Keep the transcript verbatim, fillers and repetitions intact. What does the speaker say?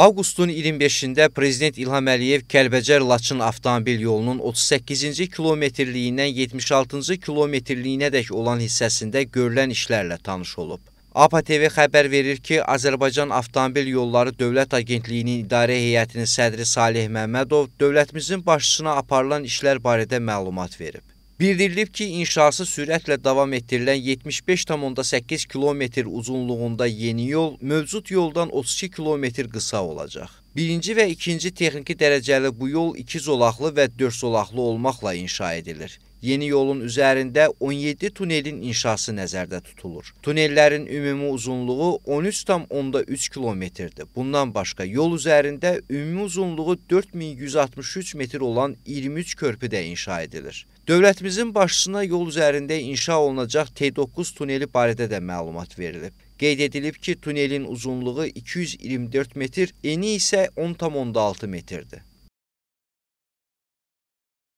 Avqustun iyirmi beşində Prezident İlham Əliyev Kəlbəcər-Laçın avtomobil yolunun otuz səkkizinci kilometrliyindən yetmiş altıncı kilometrliyinədək olan hissəsində görülən işlərlə tanış olub. APA TV xəbər verir ki, Azərbaycan Avtomobil Yolları Dövlət Agentliyinin İdarə Heyətinin sədri Salih Məhmədov dövlətimizin başçısına aparılan işlər barədə məlumat verib. Bildirilib ki, inşası sürətlə davam etdirilən yetmiş beş tam onda səkkiz kilometr uzunluğunda yeni yol mövcud yoldan otuz iki kilometr qısa olacaq. Birinci və ikinci texniki dərəcəli bu yol iki zolaqlı və dörd zolaqlı olmaqla inşa edilir. Yeni yolun üzərində on yeddi tunelin inşası nəzərdə tutulur. Tunellərin ümumi uzunluğu on üç tam onda üç kilometrdir. Bundan başqa yol üzərində ümumi uzunluğu dörd min yüz altmış üç metr olan iyirmi üç körpü də inşa edilir. Dövlətimizin başçısına yol üzərində inşa olunacaq T doqquz tuneli barədə də məlumat verilib. Qeyd edilib ki, tunelin uzunluğu iki yüz iyirmi dörd metr, eni isə on tam onda altı metrdir.